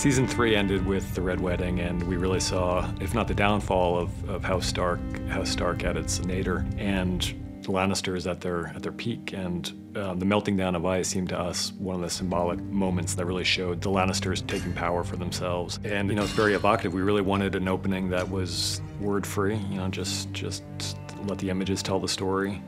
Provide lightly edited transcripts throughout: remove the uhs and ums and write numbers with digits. Season 3 ended with the Red Wedding, and we really saw, if not the downfall of House Stark at its nadir, and the Lannisters at their peak, and the melting down of ice seemed to us one of the symbolic moments that really showed the Lannisters taking power for themselves. And you know, it's very evocative. We really wanted an opening that was word-free, you know, just let the images tell the story.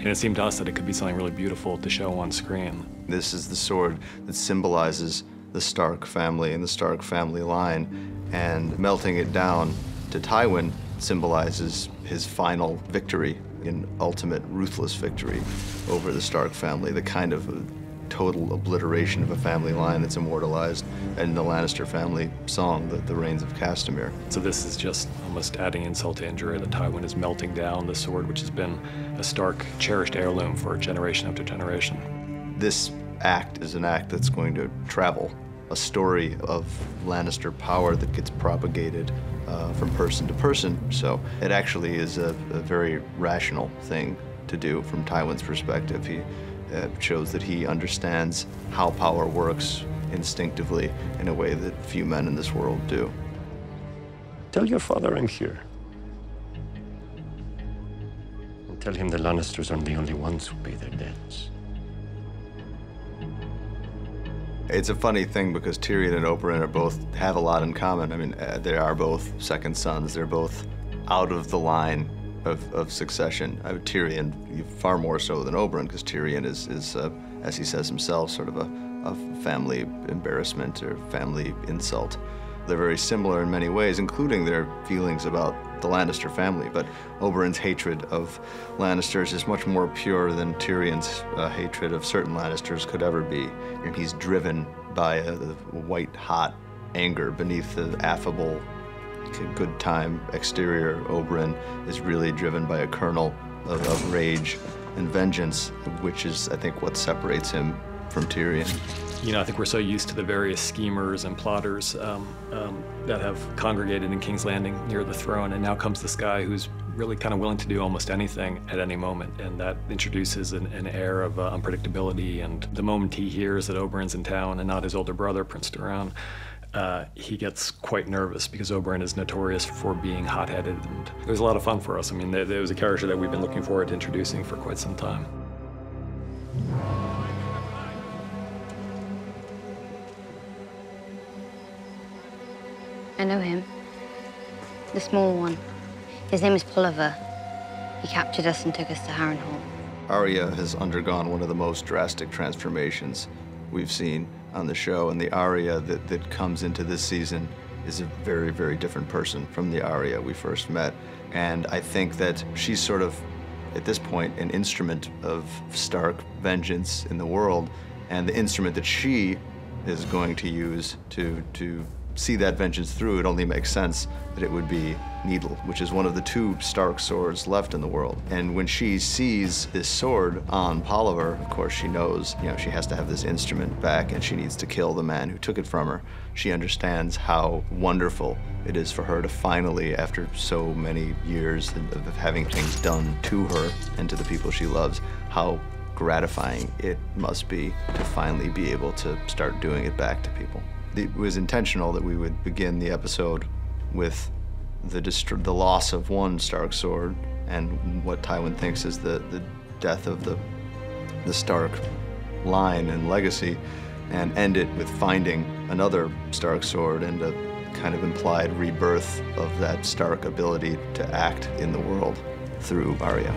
And it seemed to us that it could be something really beautiful to show on screen. This is the sword that symbolizes the Stark family and the Stark family line, and melting it down to Tywin symbolizes his final victory, an ultimate ruthless victory over the Stark family, the kind of total obliteration of a family line that's immortalized in the Lannister family song, the Reigns of Castamere. So this is just almost adding insult to injury, that Tywin is melting down the sword, which has been a Stark cherished heirloom for generation after generation. This act is an act that's going to travel, a story of Lannister power that gets propagated from person to person. So it actually is a very rational thing to do from Tywin's perspective. He shows that he understands how power works instinctively in a way that few men in this world do. Tell your father I'm here. And tell him the Lannisters aren't the only ones who pay their debts. It's a funny thing because Tyrion and Oberyn are both have a lot in common. I mean, they are both second sons. They're both out of the line of succession. I mean, Tyrion far more so than Oberyn, because Tyrion is as he says himself, sort of a family embarrassment or family insult. They're very similar in many ways, including their feelings about the Lannister family, but Oberyn's hatred of Lannisters is much more pure than Tyrion's hatred of certain Lannisters could ever be. And he's driven by a white-hot anger beneath the affable, good-time exterior. Oberyn is really driven by a kernel of rage and vengeance, which is, I think, what separates him from Tyrion. You know, I think we're so used to the various schemers and plotters that have congregated in King's Landing near the throne, and now comes this guy who's really kind of willing to do almost anything at any moment, and that introduces an air of unpredictability. And the moment he hears that Oberyn's in town and not his older brother, Prince Doran, he gets quite nervous, because Oberyn is notorious for being hot-headed. And it was a lot of fun for us. I mean, there was a character that we've been looking forward to introducing for quite some time. I know him, the small one. His name is Polliver. He captured us and took us to Harrenhal. Arya has undergone one of the most drastic transformations we've seen on the show, and the Arya that comes into this season is a very, very different person from the Arya we first met. And I think that she's sort of, at this point, an instrument of Stark vengeance in the world, and the instrument that she is going to use to see that vengeance through. It only makes sense that it would be Needle, which is one of the two Stark swords left in the world. And when she sees this sword on Polliver, of course she knows, you know, she has to have this instrument back, and she needs to kill the man who took it from her. She understands how wonderful it is for her to finally, after so many years of having things done to her and to the people she loves, how gratifying it must be to finally be able to start doing it back to people. It was intentional that we would begin the episode with the loss of one Stark sword and what Tywin thinks is the death of the Stark line and legacy, and end it with finding another Stark sword and a kind of implied rebirth of that Stark ability to act in the world through Arya.